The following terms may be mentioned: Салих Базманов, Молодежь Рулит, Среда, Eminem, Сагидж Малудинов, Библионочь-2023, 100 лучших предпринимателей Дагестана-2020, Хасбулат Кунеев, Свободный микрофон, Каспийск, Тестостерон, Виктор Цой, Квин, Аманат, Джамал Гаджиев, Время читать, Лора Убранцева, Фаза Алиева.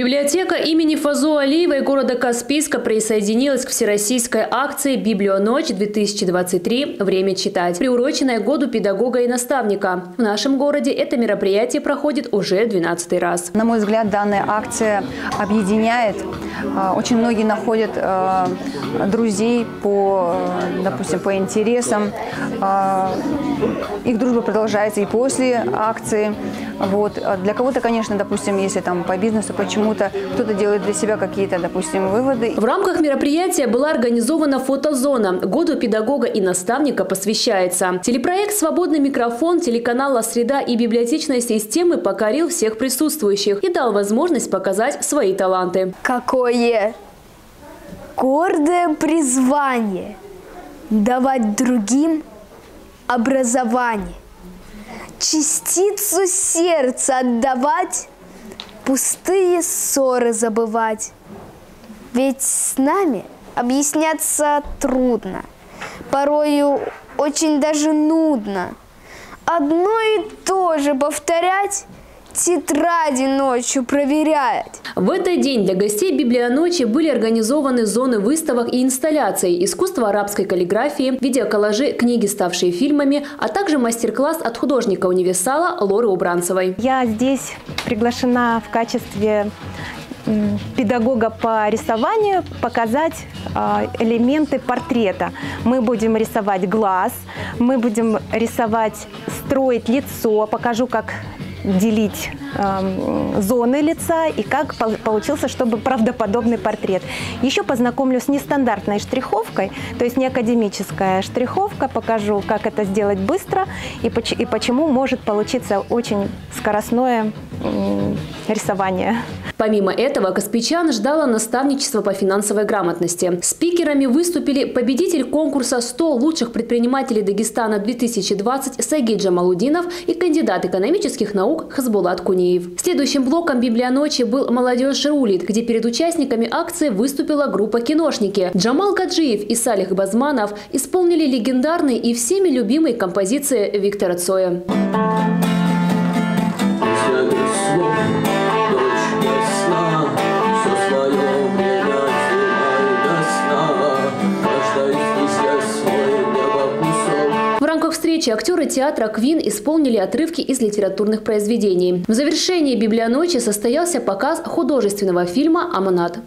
Библиотека имени Фазы Алиевой города Каспийска присоединилась к всероссийской акции «Библионочь-2023. Время читать», приуроченной к году педагога и наставника. В нашем городе это мероприятие проходит уже 12-й раз. На мой взгляд, данная акция объединяет. Очень многие находят друзей по, допустим, по интересам. Их дружба продолжается и после акции. Вот. Для кого-то, конечно, допустим, если там по бизнесу, почему-то кто-то делает для себя какие-то, допустим, выводы. В рамках мероприятия была организована фотозона. Году педагога и наставника посвящается. Телепроект «Свободный микрофон» телеканала «Среда» и библиотечной системы покорил всех присутствующих и дал возможность показать свои таланты. Какое гордое призвание давать другим образование. Частицу сердца отдавать, пустые ссоры забывать. Ведь с нами объясняться трудно, порою очень даже нудно. Одно и то же повторять, тетради ночью проверяет. В этот день для гостей «Библионочи» были организованы зоны выставок и инсталляций, искусство арабской каллиграфии, видеоколлажи, книги, ставшие фильмами, а также мастер-класс от художника-универсала Лоры Убранцевой. Я здесь приглашена в качестве педагога по рисованию показать элементы портрета. Мы будем рисовать глаз, мы будем рисовать, строить лицо, покажу, как делить зоны лица и как получился, чтобы правдоподобный портрет. Еще познакомлю с нестандартной штриховкой, то есть не академическая штриховка, покажу, как это сделать быстро и почему может получиться очень скоростное рисование. Помимо этого, каспийчан ждало наставничество по финансовой грамотности. Спикерами выступили победитель конкурса 100 лучших предпринимателей Дагестана-2020 Сагиджа Малудинов и кандидат экономических наук Хасбулат Кунеев. Следующим блоком «Библионочи» был «Молодежь Рулит», где перед участниками акции выступила группа «Киношники». Джамал Гаджиев и Салих Базманов исполнили легендарные и всеми любимые композиции Виктора Цоя. Встречи актеры театра «Квин» исполнили отрывки из литературных произведений. В завершении «Библионочи» состоялся показ художественного фильма «Аманат».